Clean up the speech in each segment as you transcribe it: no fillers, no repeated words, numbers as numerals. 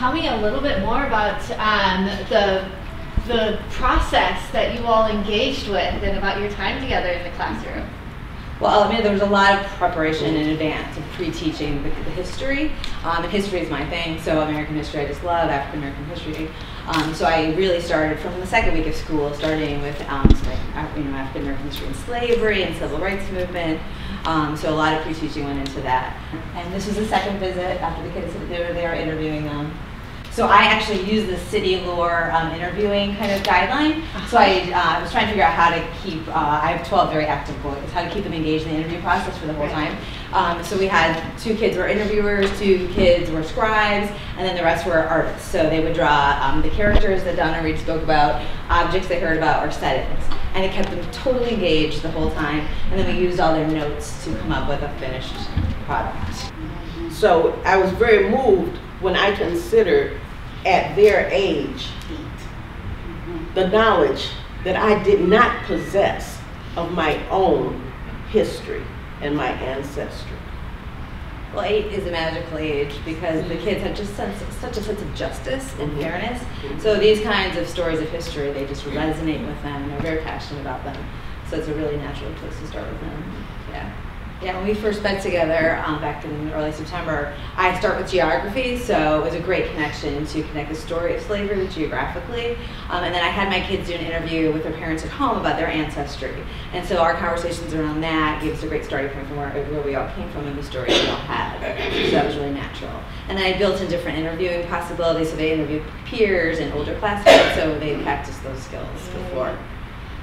Tell me a little bit more about the process that you all engaged with and about your time together in the classroom. Well, I mean, there was a lot of preparation in advance of pre-teaching the history. And history is my thing, so American history I just love, African-American history. So I really started from the second week of school, starting with African-American history and slavery and civil rights movement. So a lot of pre-teaching went into that. And this was the second visit after the kids, they were there interviewing them. So I actually used the city lore interviewing kind of guideline. So I was trying to figure out how to keep, I have 12 very active boys, how to keep them engaged in the interview process for the whole time. So we had 2 kids were interviewers, 2 kids were scribes, and then the rest were artists. So they would draw the characters that Donna Reed spoke about, objects they heard about, or settings. And it kept them totally engaged the whole time. And then we used all their notes to come up with a finished product. So I was very moved when I considered at their age the knowledge that I did not possess of my own history and my ancestry. Well, 8 is a magical age because the kids have just such a sense of justice and fairness. So these kinds of stories of history, they just resonate with them and they're very passionate about them. So it's a really natural place to start with them. Yeah. Yeah, when we first met together back in early September, I start with geography, so it was a great connection to connect the story of slavery with geographically. And then I had my kids do an interview with their parents at home about their ancestry. And so our conversations around that gave us a great starting point from where we all came from and the stories we all had. So that was really natural. And then I built in different interviewing possibilities, so they interviewed peers and older classmates, so they practiced those skills before.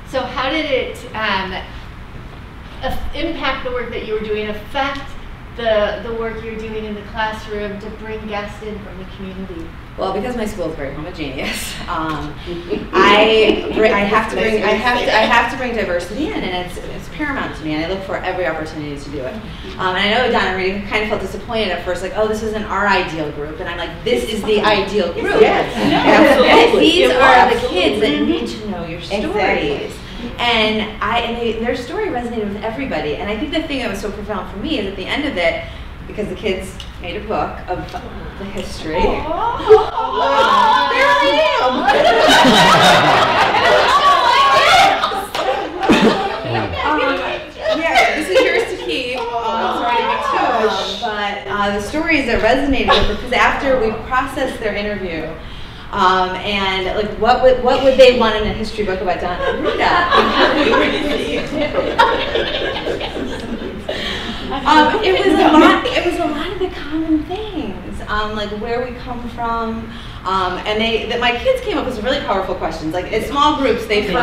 So how did it impact the work that you were doing, affect the work you're doing in the classroom to bring guests in from the community? Well, because my school is very homogeneous, I have to bring diversity in, and it's paramount to me, and I look for every opportunity to do it. And I know Donna Reed kind of felt disappointed at first, like, oh, this isn't our ideal group, and I'm like, this is the ideal group. Yes, absolutely. These are the kids that need to know your stories. Exactly. And their story resonated with everybody. And I think the thing that was so profound for me is at the end of it, because the kids made a book of the history. Oh, there I am! Yeah, this is yours to keep. But the stories that resonated with them, because after we processed their interview, and like, what would they want in a history book about Donna Reed? It was a lot of the common things, like where we come from, and my kids came up with some really powerful questions. Like in small groups, they came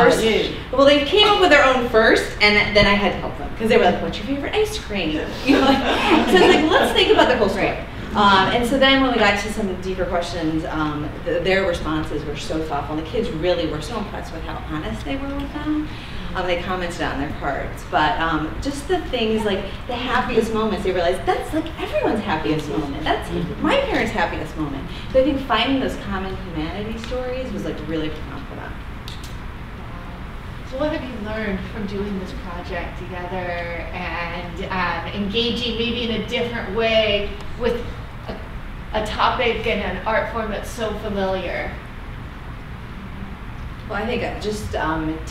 up with their own first, and then I had to help them because they were like, "What's your favorite ice cream?" You know, like, so it's like, let's think about the whole story. And so then when we got to some of the deeper questions, their responses were so thoughtful. And the kids really were so impressed with how honest they were with them. They commented on their cards. But just the things like the happiest moments, they realized that's like everyone's happiest moment. That's my parents' happiest moment. So I think finding those common humanity stories was like really profound for them. So what have you learned from doing this project together and engaging maybe in a different way with a topic and an art form that's so familiar? Well, I think just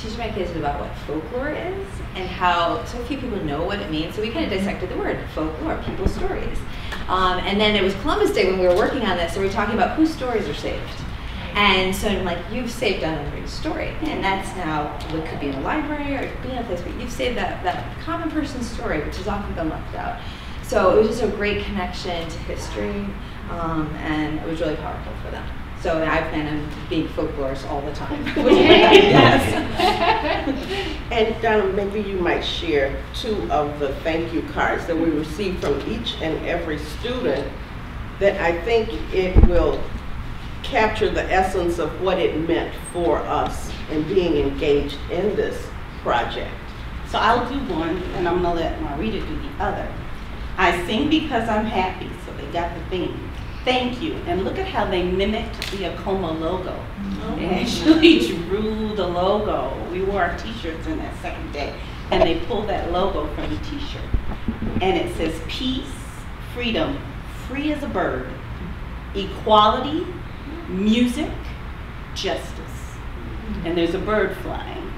teaching my kids about what folklore is and how so few people know what it means. So we kind of dissected the word folklore, people's stories. And then it was Columbus Day when we were working on this, so we were talking about whose stories are saved. And so I'm like, you've saved Donna Reed's story. And that's now what could be in a library or it could be in a place, but you've saved that common person's story, which has often been left out. So it was just a great connection to history, and it was really powerful for them. So I plan on being folklorists all the time. Yes. And Donna, maybe you might share 2 of the thank you cards that we received from each and every student that I think it will capture the essence of what it meant for us in being engaged in this project. So I'll do one, and I'm going to let Marita do the other. I sing because I'm happy, so they got the theme. Thank you. And look at how they mimicked the AKOMA logo. They actually drew the logo. We wore our t-shirts on that second day, and they pulled that logo from the t-shirt. And it says, peace, freedom, free as a bird. equality, music, justice. And there's a bird flying.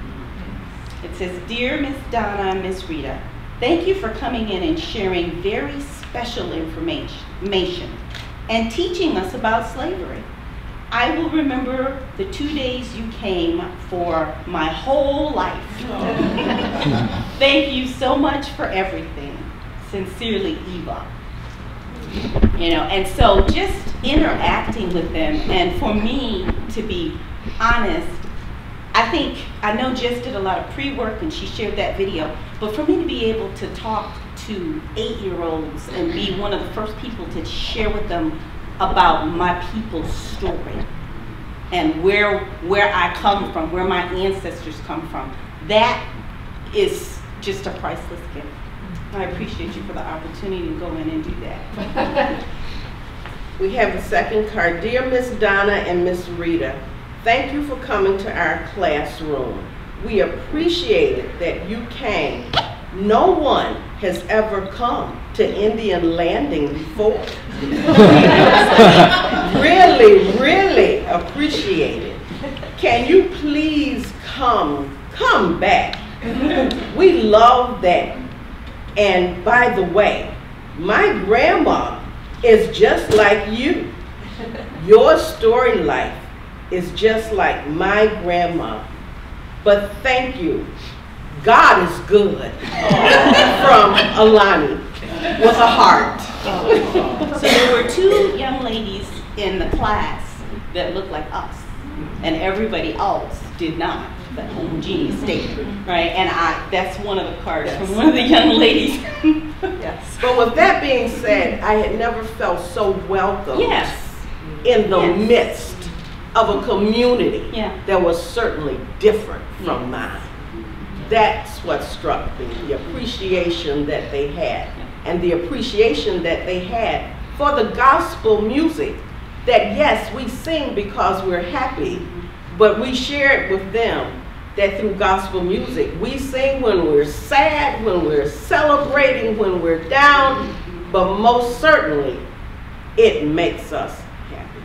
It says, "Dear Miss Donna and Miss Rita, thank you for coming in and sharing very special information and teaching us about slavery. I will remember the 2 days you came for my whole life. Oh. Thank you so much for everything. Sincerely, Eva." You know, and so just interacting with them, and for me, to be honest, I think, I know Jess did a lot of pre-work and she shared that video, but for me to be able to talk to 8-year-olds and be one of the first people to share with them about my people's story and where I come from, where my ancestors come from, that is just a priceless gift. I appreciate you for the opportunity to go in and do that. We have the second card. Dear Miss Donna and Miss Rita, thank you for coming to our classroom. We appreciate it that you came. No one has ever come to Indian Landing before. Really appreciate it. Can you please come back? We love that. And by the way, my grandma is just like you. Your story life is just like my grandma. But thank you. God is good. From Alani, with a heart. So there were 2 young ladies in the class that looked like us, and everybody else did not. That homogeneous state, right? And that's one of the cards from one of the young ladies. Yes. But with that being said, I had never felt so welcome. Yes. In the midst of a community that was certainly different from mine. That's what struck me, the appreciation that they had, and the appreciation that they had for the gospel music that, yes, we sing because we're happy, but we shared with them that through gospel music, we sing when we're sad, when we're celebrating, when we're down, but most certainly, it makes us happy.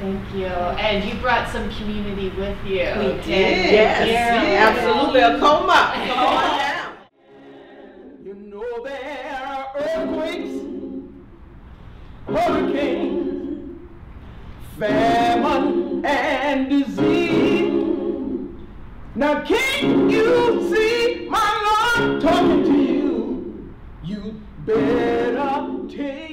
Thank you. And you brought some community with you. We did. Yes. Absolutely. AKOMA. Come on down. You know there are earthquakes, hurricanes, famine, and disease. Now can't you see my Lord talking to you? You better take